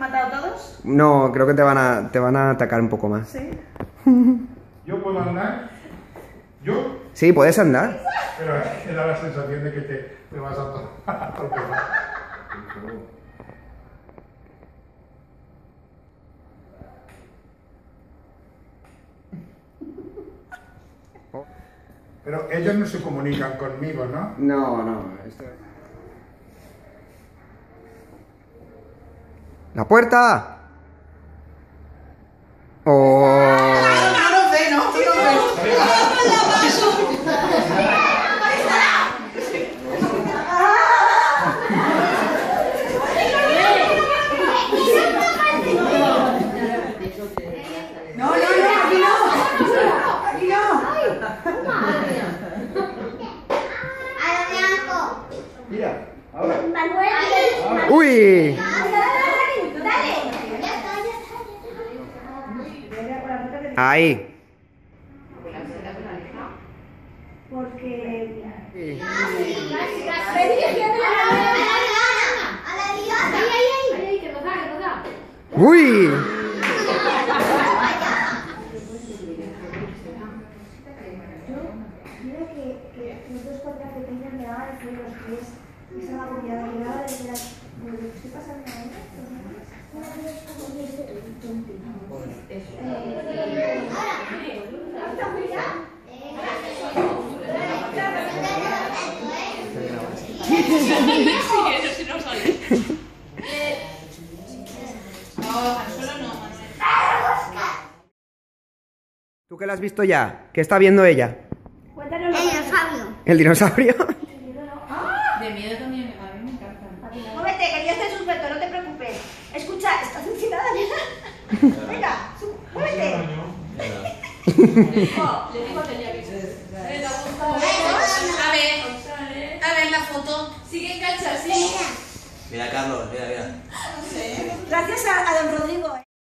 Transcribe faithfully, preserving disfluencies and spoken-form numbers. matado todos? No, creo que te van a, te van a atacar un poco más. ¿Sí? ¿Yo puedo andar? ¿Yo? Sí, puedes andar. Pero te da la sensación de que te, te vas a torpear. Pero ellos no se comunican conmigo, ¿no? No, no. Esto... ¡La puerta! ¡Oh! ¡Ah, no sé, no! ¡Sí, no, no! ¡Uy! ¡Ahí! Porque... Sí. ¡Uy! ¿Tú qué la has visto ya? ¿Qué está viendo ella? Cuéntanos. El dinosaurio. ¿El dinosaurio? De miedo también, a mí me encanta. Móvete, que yo estoy sujeto, no te preocupes. Escucha, estás encinada, ¿verdad? Venga, muévete. Le digo que ya viste. A ver la foto. Sigue en calzas, sí. Mira, Carlos, mira, mira. Gracias a, a don Rodrigo.